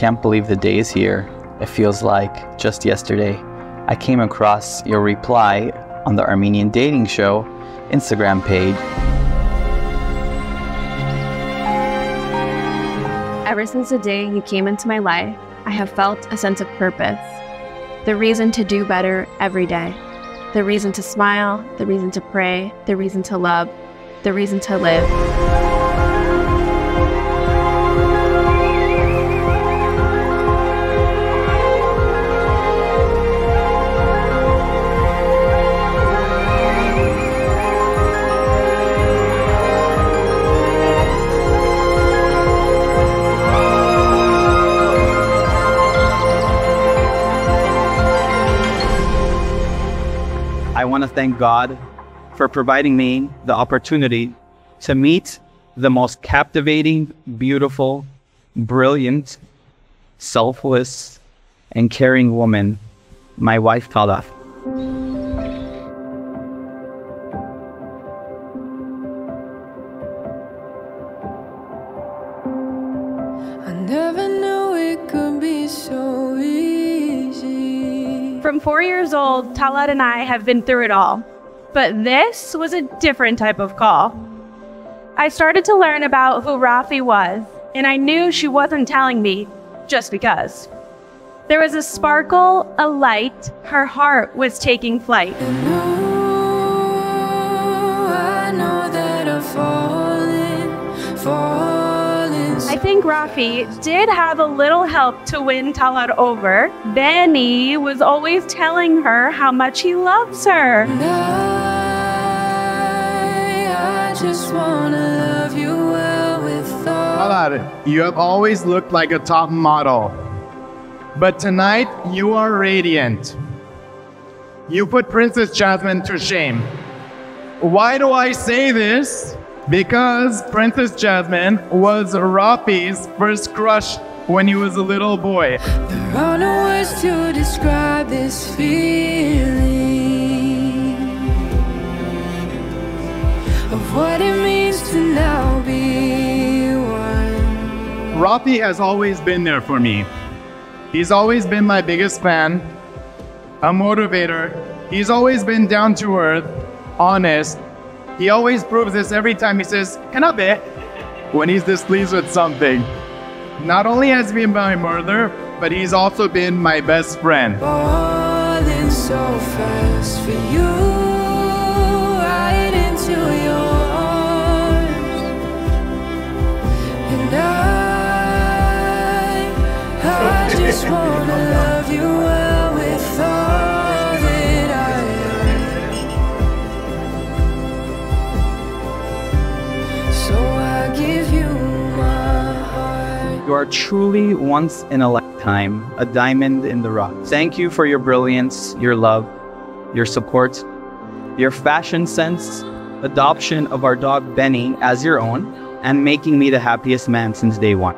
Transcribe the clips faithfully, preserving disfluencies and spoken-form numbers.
can't believe the day is here. It feels like just yesterday. I came across your reply on the Armenian Dating Show Instagram page. Ever since the day you came into my life, I have felt a sense of purpose. The reason to do better every day. The reason to smile, the reason to pray, the reason to love, the reason to live. I want to thank God for providing me the opportunity to meet the most captivating, beautiful, brilliant, selfless, and caring woman, my wife, Talat. I never knew it could be so easy. From four years old, Talat and I have been through it all, but this was a different type of call. I started to learn about who Rafi was, and I knew she wasn't telling me just because. There was a sparkle, a light, her heart was taking flight. And ooh, I know that I'm falling, falling. I think Rafi did have a little help to win Talat over. Benny was always telling her how much he loves her. I, I just wanna love you well with Talat, you have always looked like a top model, but tonight you are radiant. You put Princess Jasmine to shame. Why do I say this? Because Princess Jasmine was Rafi's first crush when he was a little boy. There are no words to describe this feeling of what it means to now be one. Rafi has always been there for me. He's always been my biggest fan, a motivator. He's always been down to earth, honest. He always proves this every time he says, "Can I be?" when he's displeased with something. Not only has he been my mother, but he's also been my best friend. Falling so fast for you, right into your arms. And I, I just wanna love you well with all. You are truly once in a lifetime, a diamond in the rough. Thank you for your brilliance, your love, your support, your fashion sense, adoption of our dog Benny as your own, and making me the happiest man since day one.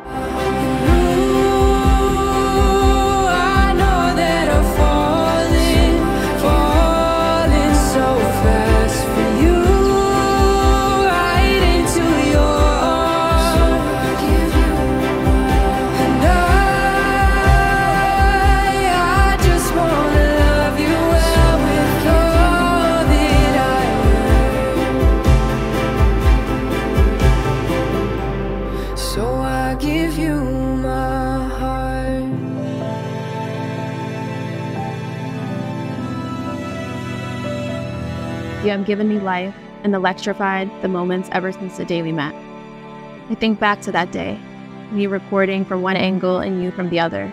You have given me life and electrified the moments ever since the day we met. I think back to that day, me recording from one angle and you from the other.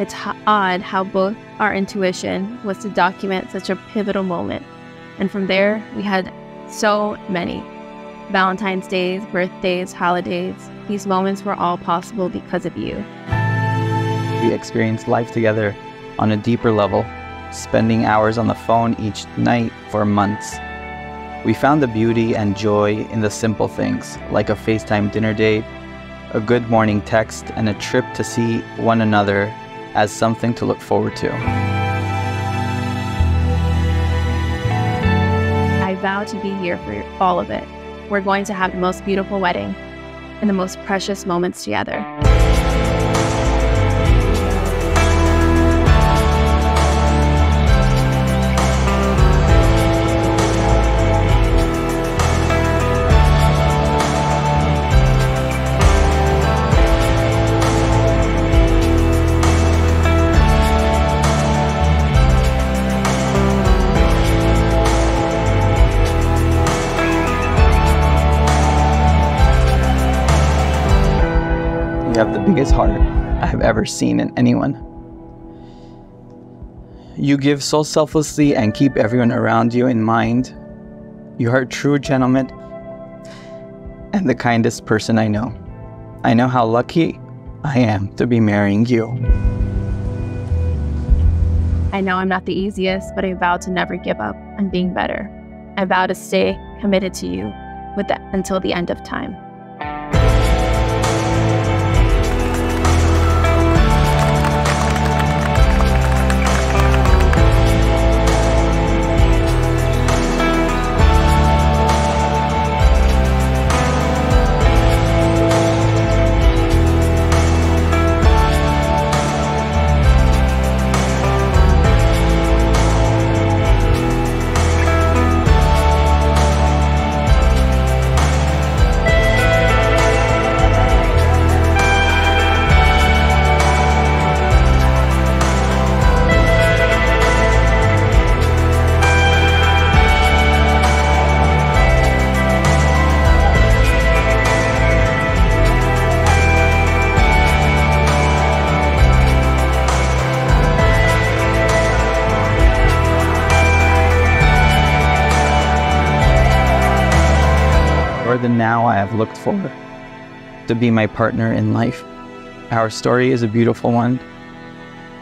It's odd how both our intuition was to document such a pivotal moment. And from there, we had so many. Valentine's days, birthdays, holidays. These moments were all possible because of you. We experienced life together on a deeper level, spending hours on the phone each night for months. We found the beauty and joy in the simple things, like a FaceTime dinner date, a good morning text, and a trip to see one another as something to look forward to. I vow to be here for all of it. We're going to have the most beautiful wedding and the most precious moments together. You have the biggest heart I have ever seen in anyone. You give so selflessly and keep everyone around you in mind. You are a true gentleman and the kindest person I know. I know how lucky I am to be marrying you. I know I'm not the easiest, but I vow to never give up on being better. I vow to stay committed to you with the, until the end of time. Than now I have looked for to be my partner in life. Our story is a beautiful one.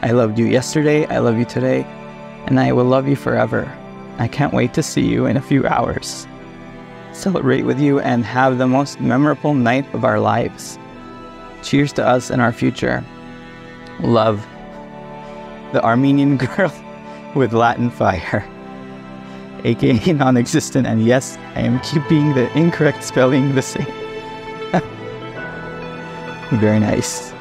I loved you yesterday, I love you today, and I will love you forever. I can't wait to see you in a few hours, celebrate with you, and have the most memorable night of our lives. Cheers to us and our future. Love, the Armenian girl with Latin fire. A K A non-existent, and yes, I am keeping the incorrect spelling the same. Very nice.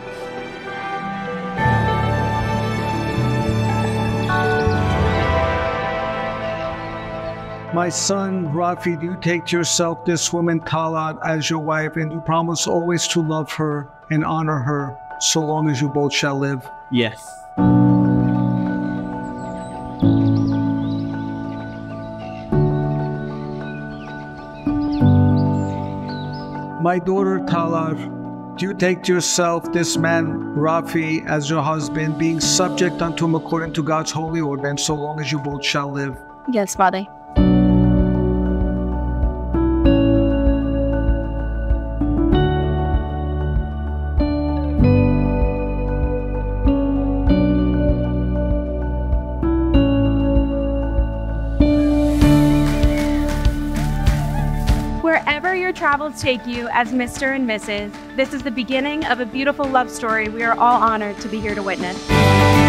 My son, Rafi, you take to yourself this woman, Talat, as your wife, and you promise always to love her and honor her so long as you both shall live? Yes. My daughter, Talar, do you take to yourself this man, Rafi, as your husband, being subject unto him according to God's holy ordinance, so long as you both shall live? Yes, Father. Wherever your travels take you as Mister and Missus, this is the beginning of a beautiful love story we are all honored to be here to witness.